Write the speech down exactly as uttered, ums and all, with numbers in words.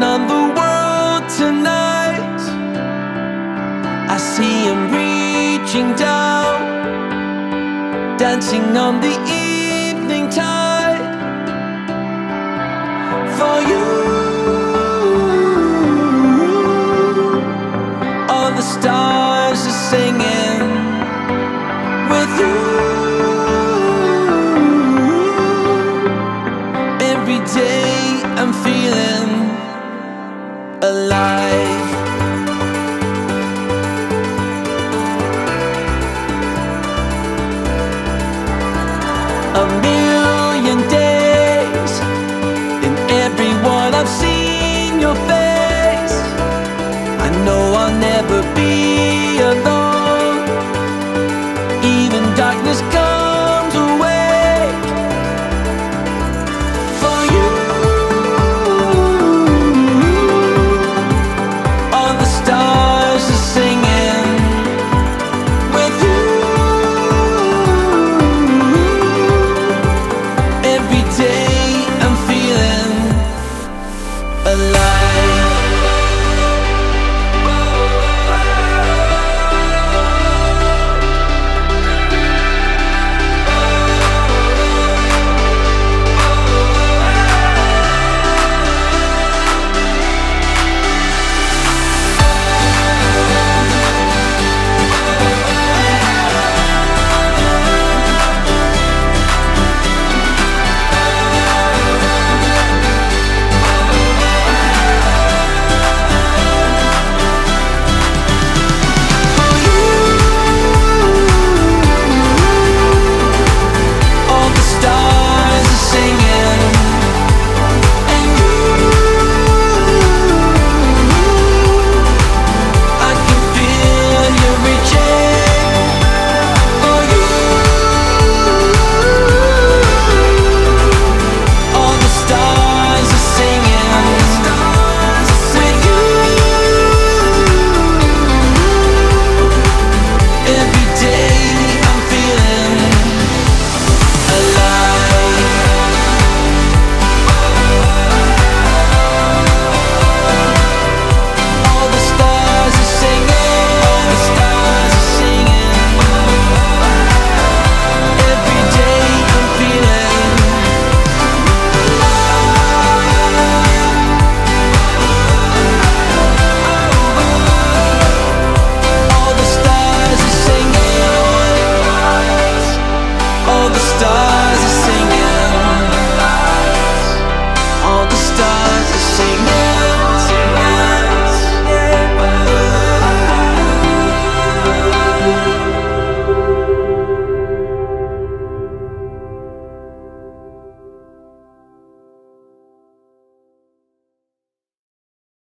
looking on the world tonight, I see him reaching down, dancing on the evening tide. For you, all the stars are singing with you. Every day I'm feeling alive. A million days, in every one I've seen your face. I know I'll never be